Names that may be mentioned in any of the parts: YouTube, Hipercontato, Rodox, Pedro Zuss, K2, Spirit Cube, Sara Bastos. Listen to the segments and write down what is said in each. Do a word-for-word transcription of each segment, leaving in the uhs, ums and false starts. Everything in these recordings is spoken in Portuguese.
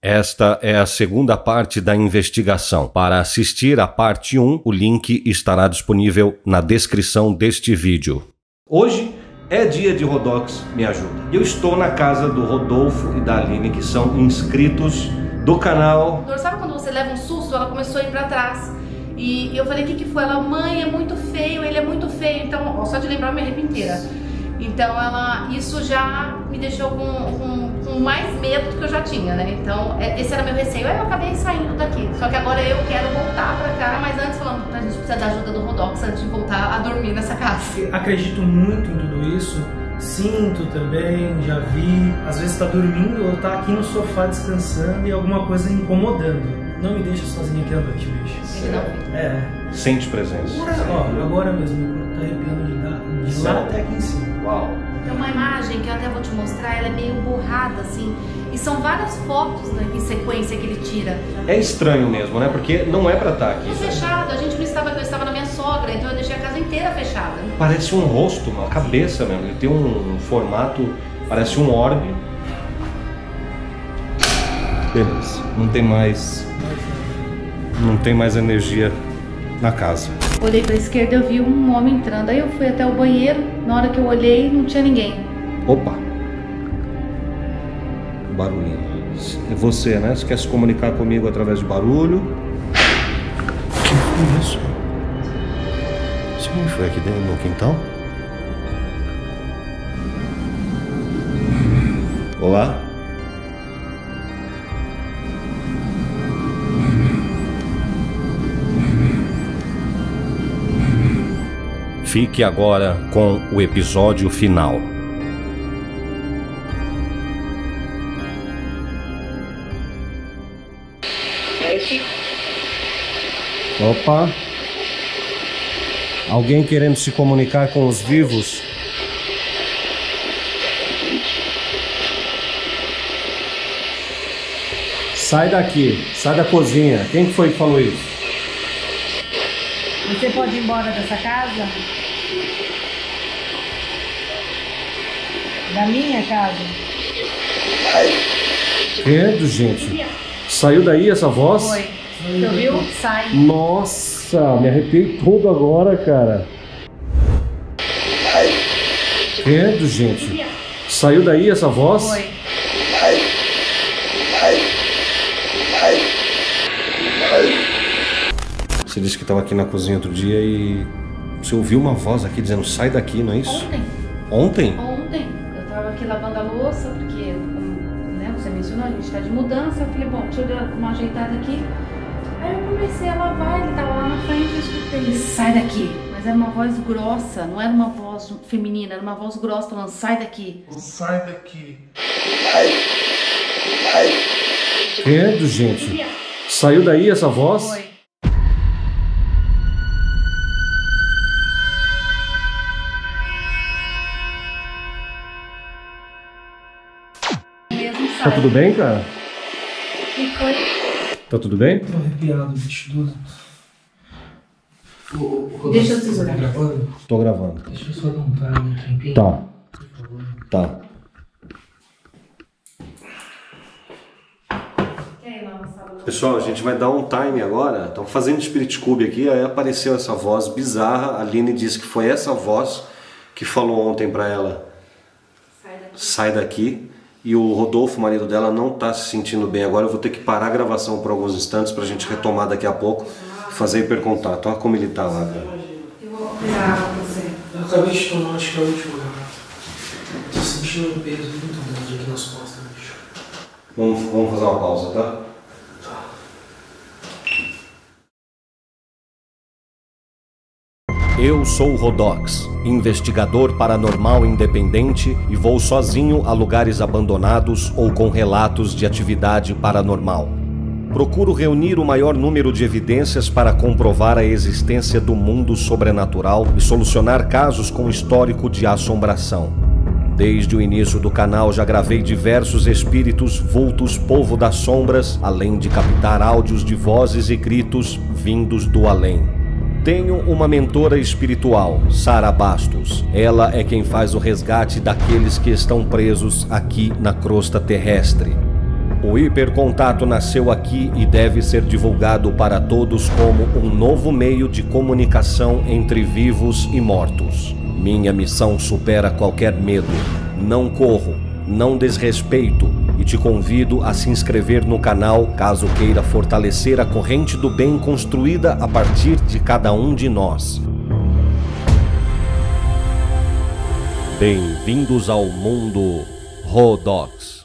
Esta é a segunda parte da investigação. Para assistir à parte um, o link estará disponível na descrição deste vídeo. Hoje é dia de Rodox Me Ajuda. Eu estou na casa do Rodolfo e da Aline, que são inscritos do canal. Sabe quando você leva um susto? Ela começou a ir pra trás. E eu falei, o que que foi? Ela, mãe, é muito feio, ele é muito feio. Então, só de lembrar, eu me arrepio inteira. Então, ela, isso já me deixou com, com, com mais medo do que eu já tinha, né? Então, esse era meu receio. Aí eu acabei saindo daqui. Só que agora eu quero voltar pra cá. Mas antes, falando, a gente precisa da ajuda do Rodox antes de voltar a dormir nessa casa. Acredito muito em tudo isso. Sinto também, já vi. Às vezes tá dormindo ou tá aqui no sofá descansando e alguma coisa incomodando. Não me deixa sozinha aqui à noite, bicho. Ele não. É. Sente presença. Ó, agora mesmo, eu tô arrepiando de lá, de lá até aqui em cima. Uau. Tem uma imagem que eu até vou te mostrar, ela é meio borrada, assim. E são várias fotos, né, em sequência que ele tira. É estranho mesmo, né? Porque não é pra estar aqui. É fechado, a gente não estava aqui, eu estava na minha sogra, então eu deixei a casa inteira fechada. Parece um rosto, uma cabeça mesmo. Ele tem um, um formato, parece um orbe. Beleza, não tem mais... Não tem mais energia na casa. Olhei pra esquerda, eu vi um homem entrando. Aí eu fui até o banheiro. Na hora que eu olhei, não tinha ninguém. Opa! Barulhinho. É você, né? Você quer se comunicar comigo através de barulho? Que isso? Você não foi aqui dentro do quintal? Olá? Fique agora com o episódio final. Opa! Alguém querendo se comunicar com os vivos? Sai daqui, sai da cozinha. Quem foi que falou isso? Você pode ir embora dessa casa? Da minha casa? Credo, gente. Saiu daí essa voz? Foi. Você ouviu? Sai. Nossa, me arrepiei todo agora, cara. Credo, gente. Saiu daí essa voz? Foi. Você disse que estava aqui na cozinha outro dia e você ouviu uma voz aqui dizendo sai daqui, não é isso? Ontem. Ontem? Ontem. Eu estava aqui lavando a louça, porque, né, você mencionou, a gente está de mudança. Eu falei, bom, deixa eu dar uma ajeitada aqui. Aí eu comecei a lavar, ele estava lá na frente e eu escutei. Sai daqui. Mas era uma voz grossa, não era uma voz feminina, era uma voz grossa falando sai daqui. Sai daqui. Credo, gente. Saiu daí essa voz? Foi. Tá tudo bem, cara? Que foi? Tá tudo bem? Tô arrepiado, bicho doido. Ô, deixa eu segurar. Tá gravando? Tô gravando. Deixa eu só dar um par um tempinho. Tá. Por favor. Tá. Pessoal, a gente vai dar um time agora. Estamos fazendo Spirit Cube aqui, aí apareceu essa voz bizarra. A Aline disse que foi essa voz que falou ontem pra ela. Sai daqui. Sai daqui. E o Rodolfo, marido dela, não está se sentindo bem agora. Eu vou ter que parar a gravação por alguns instantes para a gente retomar daqui a pouco e fazer hipercontato. Olha como ele está lá, cara. Eu vou operar você. Eu acabei de tomar, acho que é o último lugar. Estou sentindo um peso muito grande aqui nas costas, bicho. Vamos, vamos fazer uma pausa, tá? Eu sou o Rodox, investigador paranormal independente, e vou sozinho a lugares abandonados ou com relatos de atividade paranormal. Procuro reunir o maior número de evidências para comprovar a existência do mundo sobrenatural e solucionar casos com histórico de assombração. Desde o início do canal já gravei diversos espíritos, vultos, povo das sombras, além de captar áudios de vozes e gritos vindos do além. Tenho uma mentora espiritual, Sara Bastos. Ela é quem faz o resgate daqueles que estão presos aqui na crosta terrestre. O Hipercontato nasceu aqui e deve ser divulgado para todos como um novo meio de comunicação entre vivos e mortos. Minha missão supera qualquer medo. Não corro, não desrespeito e te convido a se inscrever no canal caso queira fortalecer a corrente do bem construída a partir de cada um de nós. Bem-vindos ao mundo Rodox.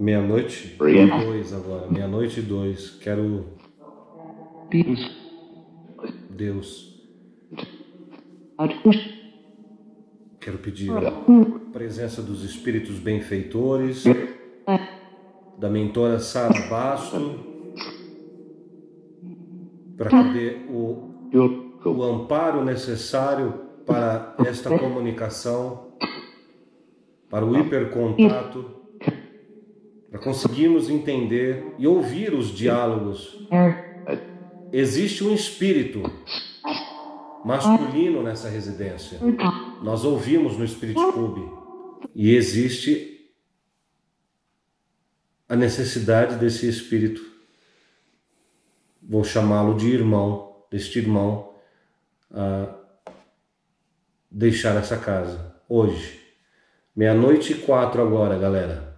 Meia-noite e dois agora. Meia-noite e dois. Quero... Deus. Deus. Quero pedir a presença dos espíritos benfeitores, da mentora Sara Bastos, para que dê o, o amparo necessário para esta comunicação, para o hipercontato, para conseguirmos entender e ouvir os diálogos. Existe um espírito masculino nessa residência. Nós ouvimos no Spirit Cube. E existe a necessidade desse espírito. Vou chamá-lo de irmão, deste irmão, a deixar essa casa. Hoje. Meia-noite e quatro agora, galera.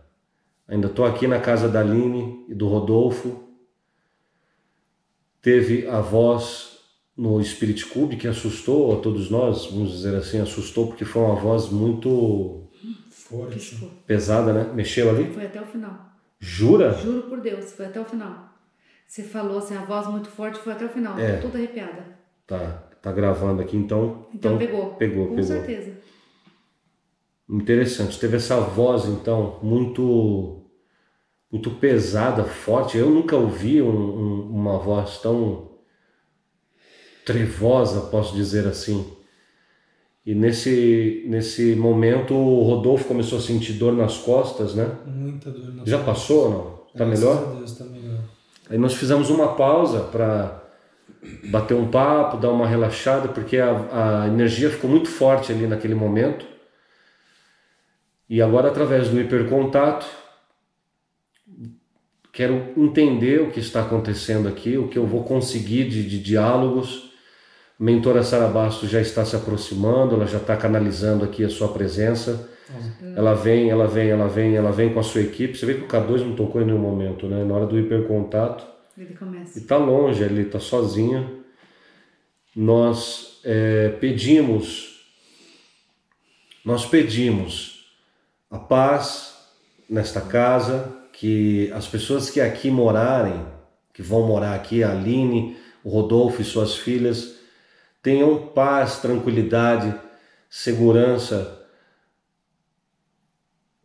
Ainda estou aqui na casa da Aline e do Rodolfo. Teve a voz no Spirit Cube que assustou a todos nós, vamos dizer assim, assustou porque foi uma voz muito forte, pesada, né? Mexeu ali? Foi até o final. Jura? Juro por Deus, foi até o final. Você falou assim, a voz muito forte, foi até o final, é. Tô toda arrepiada. Tá, tá gravando aqui então. Então, então pegou. Pegou, com pegou. certeza. Interessante, teve essa voz então muito, muito pesada, forte. Eu nunca ouvi um, um, uma voz tão trevosa, posso dizer assim. E nesse, nesse momento o Rodolfo começou a sentir dor nas costas, né? Muita dor nas costas. Já passou ou não? Tá melhor? Deus, tá melhor. Aí nós fizemos uma pausa para bater um papo, dar uma relaxada, porque a, a energia ficou muito forte ali naquele momento. E agora, através do hipercontato, quero entender o que está acontecendo aqui, o que eu vou conseguir de, de diálogos. A mentora Sara Bastos já está se aproximando, ela já está canalizando aqui a sua presença. Uhum. Ela vem, ela vem, ela vem, ela vem com a sua equipe. Você vê que o K dois não tocou em nenhum momento, né? Na hora do hipercontato. Ele começa. E está longe, ele está sozinho. Nós é, pedimos, nós pedimos... a paz nesta casa, que as pessoas que aqui morarem, que vão morar aqui, a Aline, o Rodolfo e suas filhas, tenham paz, tranquilidade, segurança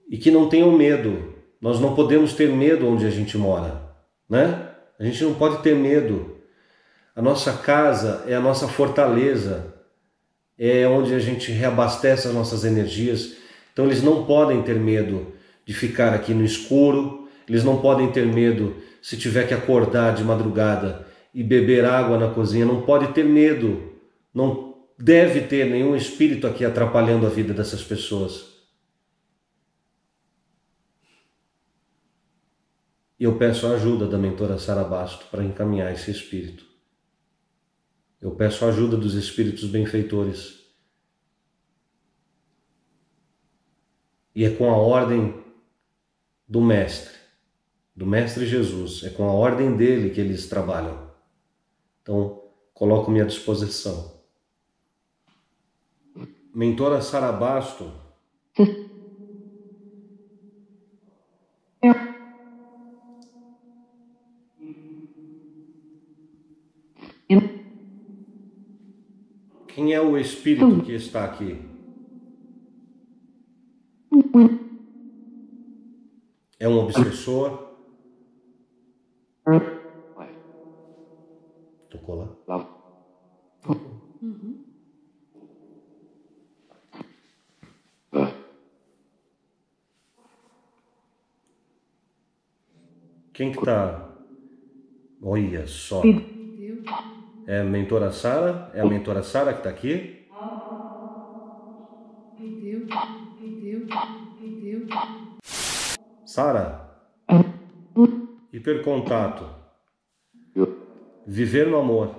e que não tenham medo. Nós não podemos ter medo onde a gente mora, né? A gente não pode ter medo. A nossa casa é a nossa fortaleza, é onde a gente reabastece as nossas energias. Então eles não podem ter medo de ficar aqui no escuro, eles não podem ter medo se tiver que acordar de madrugada e beber água na cozinha, não pode ter medo, não deve ter nenhum espírito aqui atrapalhando a vida dessas pessoas. E eu peço a ajuda da mentora Sara Bastos para encaminhar esse espírito. Eu peço a ajuda dos espíritos benfeitores. E é com a ordem do Mestre, do Mestre Jesus. É com a ordem dele que eles trabalham. Então, coloco-me à disposição. Mentora Sara Bastos. Quem é o espírito que está aqui? É um obsessor? Tocou lá? Uhum. Quem que tá? Olha só. É a mentora Sara? É a mentora Sara que tá aqui? Sara, hipercontato, viver no amor.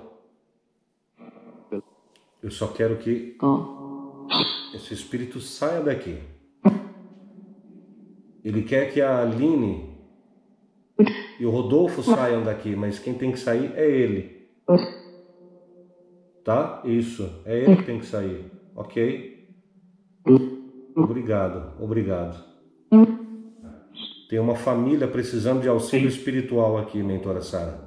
Eu só quero que esse espírito saia daqui. Ele quer que a Aline e o Rodolfo saiam daqui, mas quem tem que sair é ele. Tá? Isso, é ele que tem que sair. Ok? Obrigado, obrigado. Tem uma família precisando de auxílio espiritual aqui, mentora Sara.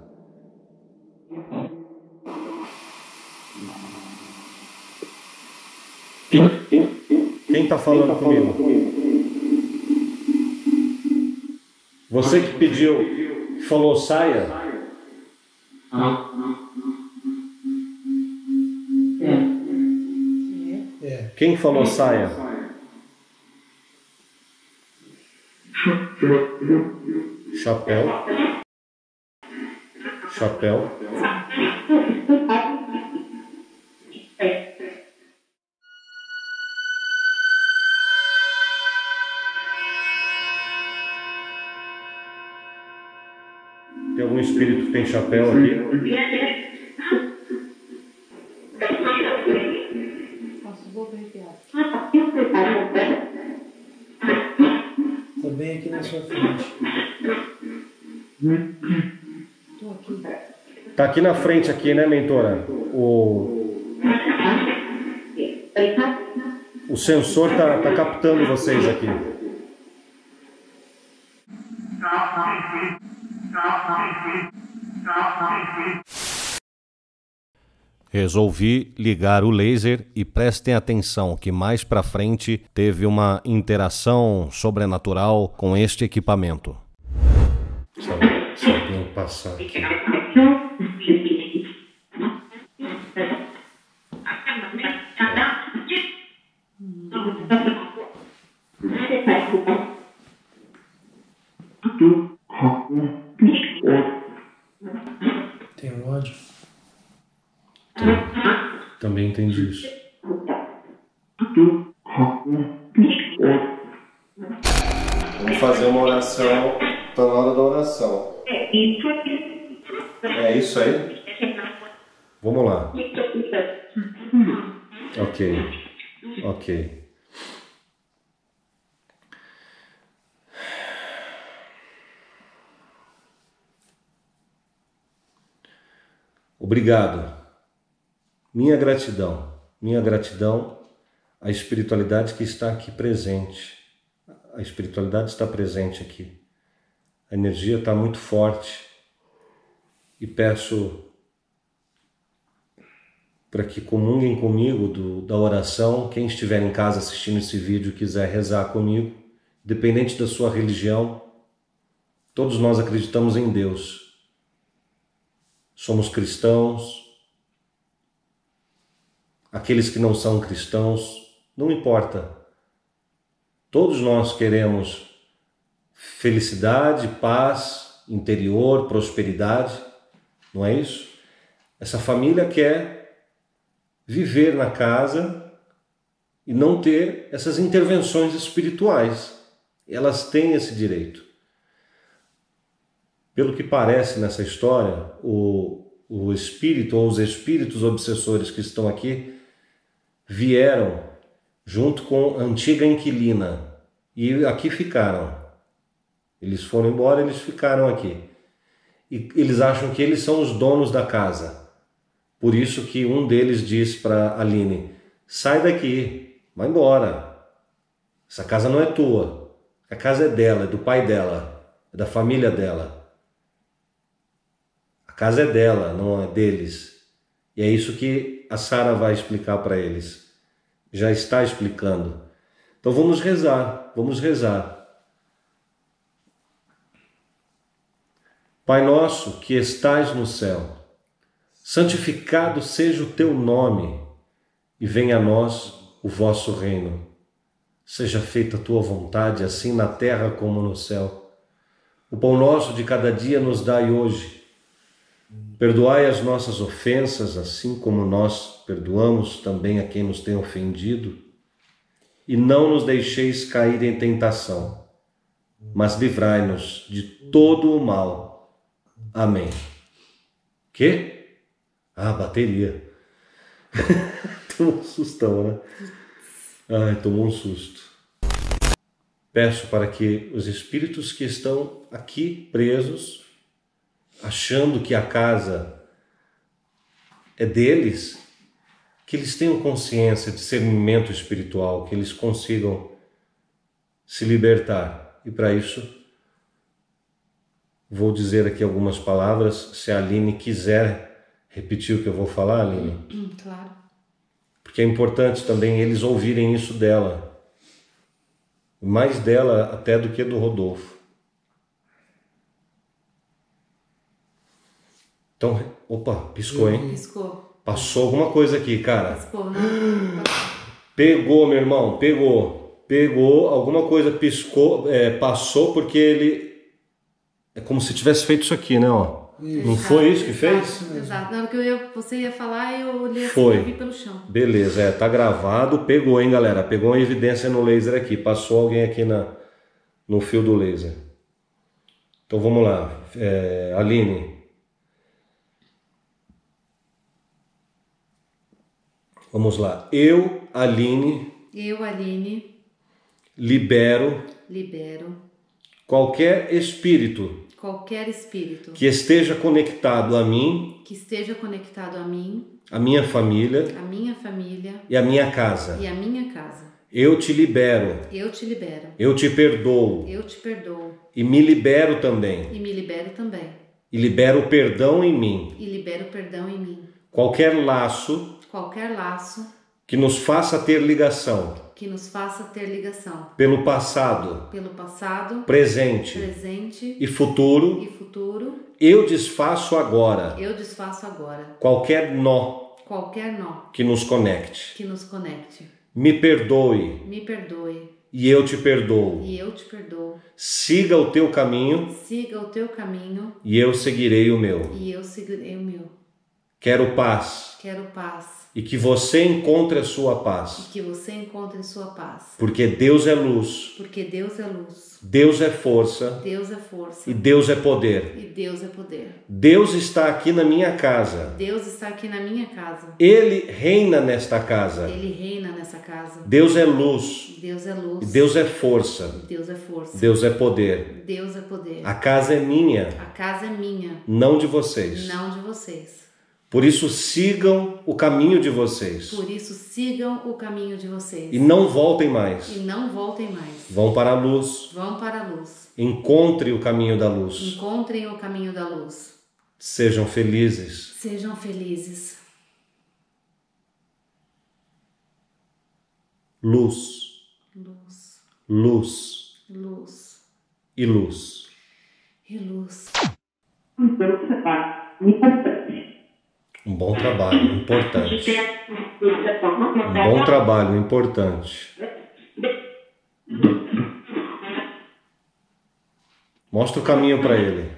Quem está falando comigo? Você que pediu, que falou saia? Quem falou saia? Chapéu. Chapéu. Tem algum espírito que tem chapéu aqui? Tá bem aqui na sua frente. Tô aqui. Tá aqui na frente aqui, né, mentora? O, o sensor tá, tá captando vocês aqui. Resolvi ligar o laser e prestem atenção que mais pra frente teve uma interação sobrenatural com este equipamento. Só, só vou passar aqui. Tem ódio? Também entendi isso. Vamos fazer uma oração. Tá na hora da oração. É isso aí? Vamos lá. Ok. Ok. Obrigado. Minha gratidão. Minha gratidão à espiritualidade que está aqui presente. A espiritualidade está presente aqui. A energia está muito forte e peço para que comunguem comigo do, da oração. Quem estiver em casa assistindo esse vídeo e quiser rezar comigo, independente da sua religião, todos nós acreditamos em Deus. Somos cristãos. Aqueles que não são cristãos, não importa. Todos nós queremos felicidade, paz, interior, prosperidade, não é isso? Essa família quer viver na casa e não ter essas intervenções espirituais. Elas têm esse direito. Pelo que parece nessa história, o, o espírito ou os espíritos obsessores que estão aqui vieram junto com a antiga inquilina e aqui ficaram. Eles foram embora, eles ficaram aqui. E eles acham que eles são os donos da casa. Por isso que um deles diz para Aline, sai daqui, vai embora. Essa casa não é tua. A casa é dela, é do pai dela, é da família dela. A casa é dela, não é deles. E é isso que a Sara vai explicar para eles. Já está explicando. Então vamos rezar, vamos rezar. Pai nosso que estais no céu, santificado seja o teu nome e venha a nós o vosso reino. Seja feita a tua vontade, assim na terra como no céu. O pão nosso de cada dia nos dai hoje. Perdoai as nossas ofensas, assim como nós perdoamos também a quem nos tem ofendido. E não nos deixeis cair em tentação, mas livrai-nos de todo o mal. Amém. Quê? Ah, bateria. Tomou um sustão, né? Ai, tomou um susto. Peço para que os espíritos que estão aqui presos, achando que a casa é deles, que eles tenham consciência, discernimento espiritual, que eles consigam se libertar. E para isso, vou dizer aqui algumas palavras, se a Aline quiser repetir o que eu vou falar, Aline. Claro. Porque é importante também eles ouvirem isso dela. Mais dela até do que do Rodolfo. Então, opa, piscou, hein? Piscou. Passou alguma coisa aqui, cara. Piscou, né? Pegou, meu irmão, pegou. Pegou, alguma coisa piscou, é, passou porque ele... É como se tivesse feito isso aqui, né? Ó. Isso. Não foi isso que fez? Exato, exato. Na hora que eu ia, você ia falar, eu olhei assim, eu vi pelo chão. Beleza, é, tá gravado, pegou, hein, galera? Pegou uma evidência no laser aqui, passou alguém aqui na, no fio do laser. Então vamos lá, é, Aline. Vamos lá, eu, Aline. Eu, Aline. Libero. Libero. Qualquer espírito. Qualquer espírito que esteja conectado a mim, que esteja conectado a mim, a minha família, a minha família e a minha casa, e a minha casa, eu te libero, eu te libero, eu te perdoo, eu te perdoo, e me libero também, e me libero também, e libero perdão em mim, e libero perdão em mim, qualquer laço, qualquer laço que nos faça ter ligação. Que nos faça ter ligação. Pelo passado. Pelo passado. Presente. Presente. E futuro. E futuro. Eu desfaço agora. Eu desfaço agora. Qualquer nó. Qualquer nó. Que nos conecte. Que nos conecte. Me perdoe. Me perdoe. E eu te perdoo. E eu te perdoo. Siga o teu caminho. Siga o teu caminho. E eu seguirei o meu. E eu seguirei o meu. Quero paz. Quero paz. E que você encontre a sua paz. E que você encontre sua paz. Porque Deus é luz. Porque Deus é luz. Deus é força. Deus é força. E Deus é poder. E Deus é poder. Deus está aqui na minha casa. Deus está aqui na minha casa. Ele reina nesta casa. Ele reina nessa casa. Deus é luz. Deus é luz. E Deus é força. E Deus é força. Deus é poder. Deus é poder. A casa é minha. A casa é minha. Não de vocês. Não de vocês. Por isso sigam o caminho de vocês. Por isso sigam o caminho de vocês. E não voltem mais. E não voltem mais. Vão para a luz. Vão para a luz. Encontrem o caminho da luz. Encontrem o caminho da luz. Sejam felizes. Sejam felizes. Luz. Luz. Luz. Luz. E luz. E luz. Um bom trabalho, importante. Um bom trabalho, importante. Mostra o caminho para ele.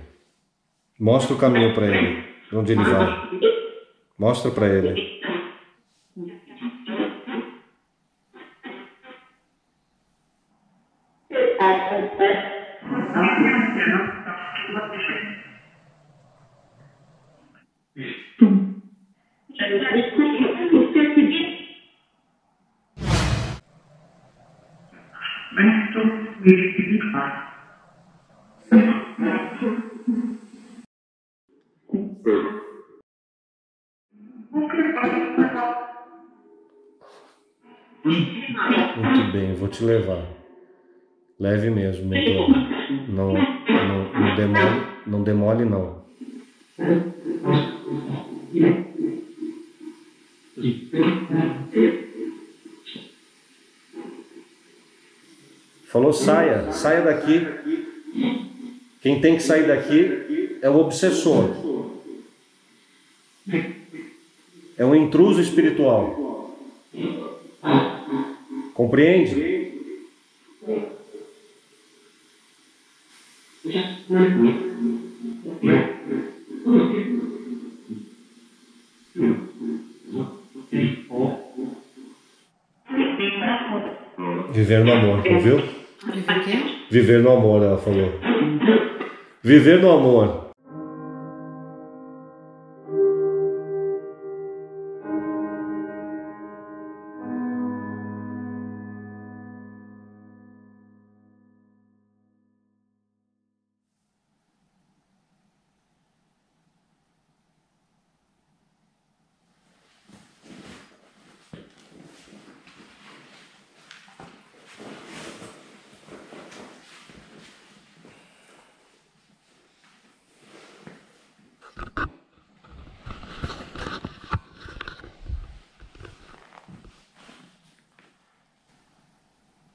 Mostra o caminho para ele. Pra onde ele vai. Mostra para ele. Muito bem, eu vou te levar. Leve mesmo, não, não, não demole, não demole não. Falou, saia, saia daqui. Quem tem que sair daqui é o obsessor. É um intruso espiritual. Compreende? Viver no amor, ouviu? Viver o quê? Viver no amor, ela falou. Viver no amor.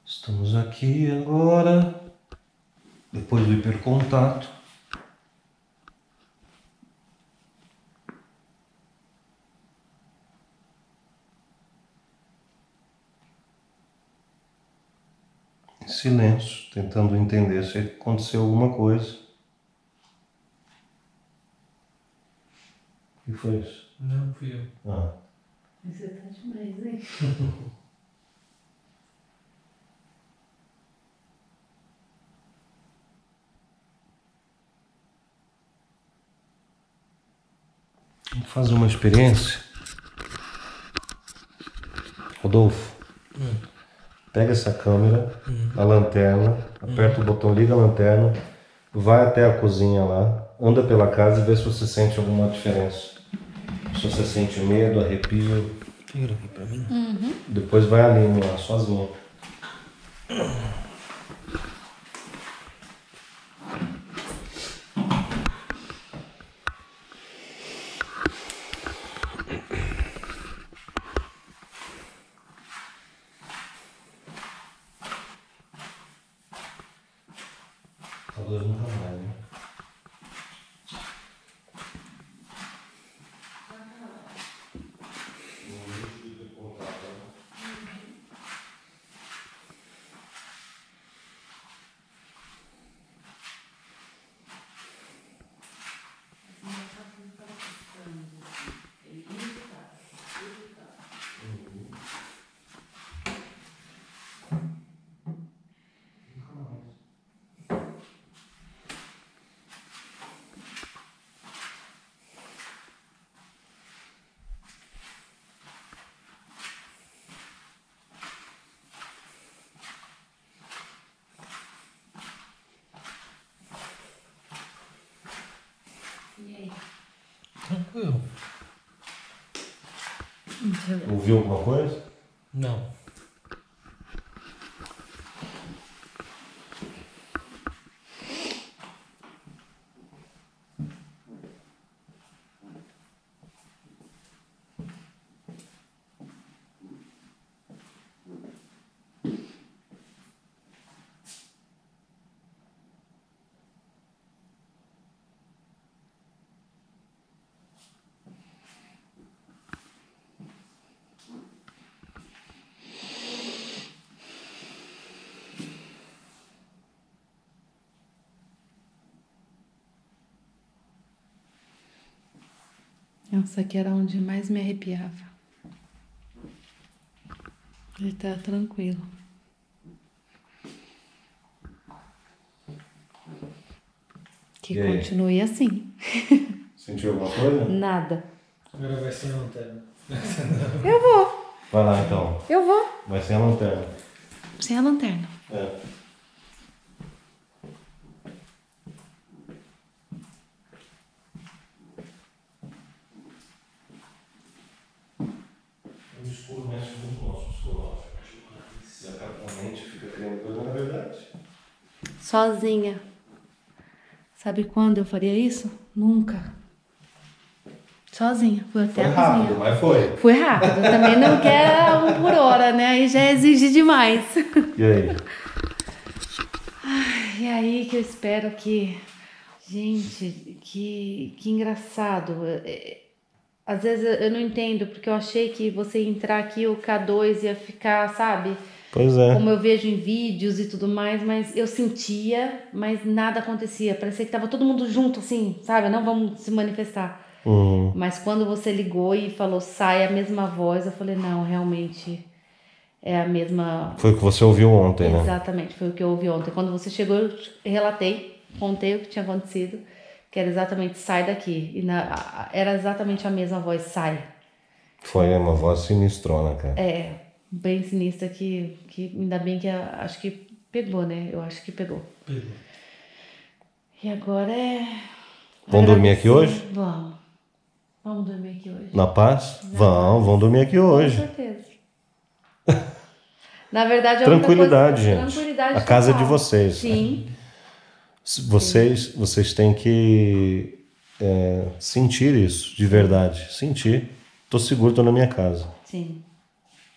Estamos aqui agora, depois do hipercontato. Em silêncio, tentando entender se aconteceu alguma coisa. O que foi isso? Não, fui eu. Ah. Você tá demais, hein? Vamos fazer uma experiência. Rodolfo, hum. pega essa câmera, hum. a lanterna, aperta hum. o botão, liga a lanterna, vai até a cozinha lá, anda pela casa e vê se você sente alguma diferença. Se você sente medo, arrepio. Tira aqui pra mim. Uhum. Depois vai ali lá, sozinho. Tranquilo. Ouviu alguma coisa? Não. Nossa, aqui era onde mais me arrepiava. Ele tá tranquilo. Que continue assim. Sentiu alguma coisa? Nada. Agora vai sem a lanterna. Eu vou. Vai lá então. Eu vou. Vai sem a lanterna. Sem a lanterna. É. Sozinha. Sabe quando eu faria isso? Nunca. Sozinha. Fui até foi a rápido, cozinha. Mas foi. Foi rápido. Também não quer um por hora, né? Aí já exige demais. E aí? Ai, e aí que eu espero que... Gente, que, que engraçado. Às vezes eu não entendo, porque eu achei que você entrar aqui o K dois ia ficar, sabe... Pois é. Como eu vejo em vídeos e tudo mais, mas eu sentia, mas nada acontecia. Parecia que tava todo mundo junto, assim, sabe? Não vamos se manifestar. Uhum. Mas quando você ligou e falou, sai a mesma voz, eu falei, não, realmente é a mesma... Foi o que você ouviu ontem, Exatamente, né? Exatamente, foi o que eu ouvi ontem. Quando você chegou, eu relatei, contei o que tinha acontecido, que era exatamente, sai daqui. E na... era exatamente a mesma voz, sai. Foi uma voz sinistrona, cara. É, bem sinistra, que, que ainda bem que a, acho que pegou, né? Eu acho que pegou. Pegou. E agora é... Vão dormir aqui hoje? Vamos. Vamos dormir aqui hoje. Na paz? Na vão, paz. Vão dormir aqui hoje. Com certeza. Na verdade, é tranquilidade, coisa, gente. Tranquilidade, a casa é de vocês. Sim. Né? Vocês, Sim. vocês têm que é, sentir isso, de verdade. Sentir. Tô seguro, tô na minha casa. Sim.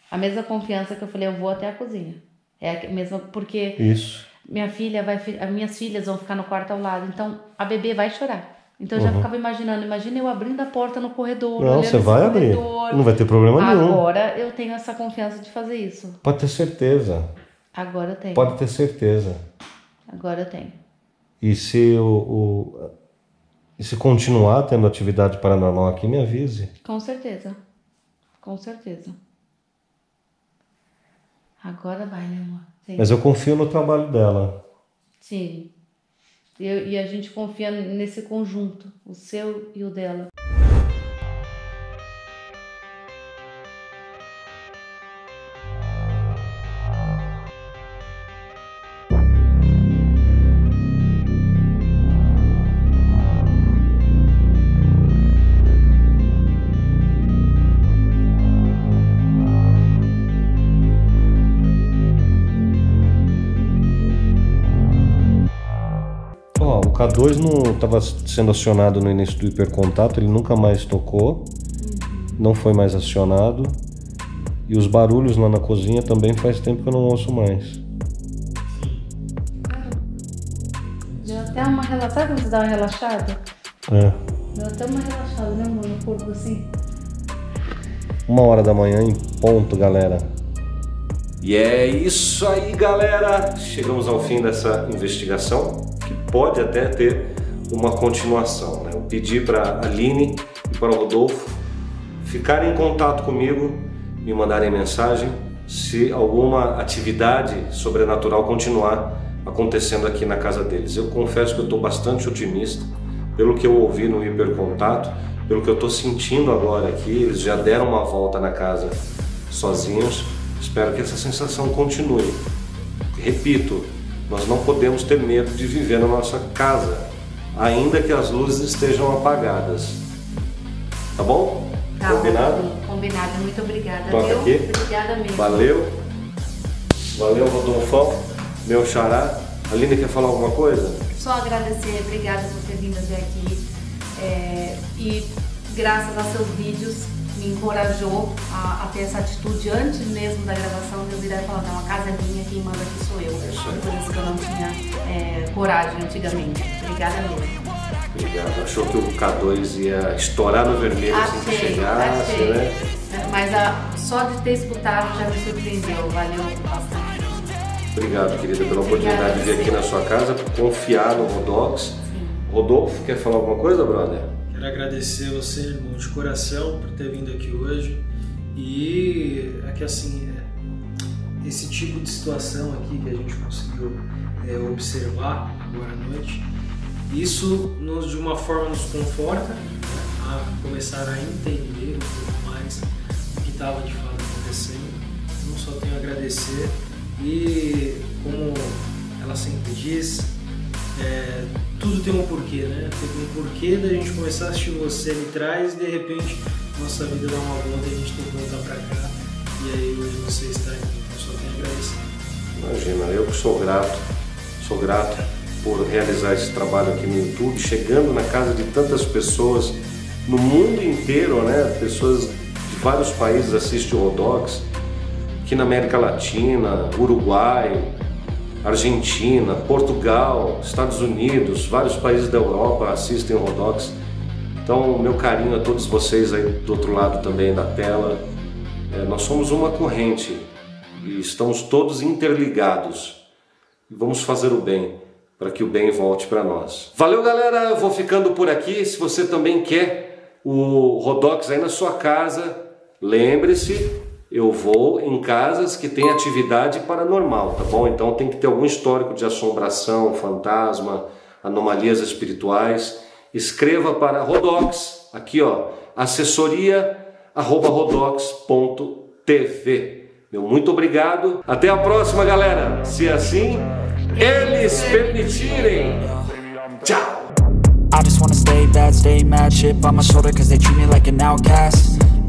A mesma confiança que eu falei, eu vou até a cozinha. É a mesma, porque... Isso. Minha filha vai... As minhas filhas vão ficar no quarto ao lado. Então, a bebê vai chorar. Então, eu uhum. já ficava imaginando. Imagina eu abrindo a porta no corredor. Não, você vai abrir. Não vai ter problema Agora, nenhum. Agora, eu tenho essa confiança de fazer isso. Pode ter certeza. Agora eu tenho. Pode ter certeza. Agora eu tenho. E se o... o... E se continuar tendo atividade paranormal aqui, me avise. Com certeza. Com certeza. Agora vai, né, amor? Sim. Mas eu confio no trabalho dela. Sim. Eu, e a gente confia nesse conjunto. O seu e o dela. K dois não estava sendo acionado no início do hipercontato, ele nunca mais tocou, não foi mais acionado, e os barulhos lá na cozinha também faz tempo que eu não ouço mais. Deu até uma relaxada, quando você dá uma relaxada? É. Deu até uma relaxada, né, amor, no corpo assim? Uma hora da manhã em ponto, galera. E é isso aí, galera! Chegamos ao fim dessa investigação. Pode até ter uma continuação, né? Eu pedi para a Aline e para o Rodolfo ficarem em contato comigo, me mandarem mensagem se alguma atividade sobrenatural continuar acontecendo aqui na casa deles. Eu confesso que eu estou bastante otimista, pelo que eu ouvi no hipercontato, pelo que eu estou sentindo agora aqui, eles já deram uma volta na casa sozinhos, espero que essa sensação continue. Repito, nós não podemos ter medo de viver na nossa casa, ainda que as luzes estejam apagadas. Tá bom? Tá, combinado? Combinado. Muito obrigada. Toca aqui. Obrigada mesmo. Valeu. Valeu, Rodolfão, meu xará. Aline, quer falar alguma coisa? Só agradecer. Obrigada por ter vindo até aqui. É, e graças a seus vídeos, me encorajou a, a ter essa atitude antes mesmo da gravação, de eu virar e falar, não, a casa é minha, quem manda aqui sou eu. Por isso que eu não tinha é, coragem antigamente. Obrigada mesmo. Obrigado. Achou que o K dois ia estourar no vermelho achei, assim que chegasse, achei. Né? Mas a, só de ter escutado já me surpreendeu. Valeu bastante. Obrigado, querida, pela oportunidade de vir aqui na sua casa, confiar no Rodox. Sim. Rodolfo, quer falar alguma coisa, brother? Quero agradecer a você, irmão, de coração, por ter vindo aqui hoje. E é que assim, esse tipo de situação aqui que a gente conseguiu é, observar agora à noite, isso nos, de uma forma nos conforta a começar a entender um pouco mais o que estava de fato acontecendo. Então só tenho a agradecer e, como ela sempre diz, é, tudo tem um porquê, né? Teve um porquê da gente começar a assistir você ali atrás e de repente nossa vida dá uma volta e a gente tem que voltar pra cá. E aí hoje você está aqui, então só tenho a agradecer. Imagina, eu que sou grato, sou grato por realizar esse trabalho aqui no YouTube, chegando na casa de tantas pessoas no mundo inteiro, né? Pessoas de vários países assistem o Rodox, aqui na América Latina, Uruguai, Argentina, Portugal, Estados Unidos, vários países da Europa assistem o Rodox. Então, meu carinho a todos vocês aí do outro lado também da tela. É, nós somos uma corrente e estamos todos interligados. Vamos fazer o bem para que o bem volte para nós. Valeu, galera, eu vou ficando por aqui. Se você também quer o Rodox aí na sua casa, lembre-se, eu vou em casas que tem atividade paranormal, tá bom? Então tem que ter algum histórico de assombração, fantasma, anomalias espirituais. Escreva para Rodox, aqui ó, assessoria arroba rodox ponto tv. Meu muito obrigado. Até a próxima, galera. Se assim eles permitirem. Tchau. I just wanna stay bad, stay mad, chip on my shoulder cause they treat me like an outcast.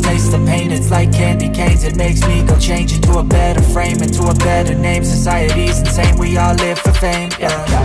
Taste the pain, it's like candy canes. It makes me go change into a better frame, into a better name. Society's insane, we all live for fame, yeah.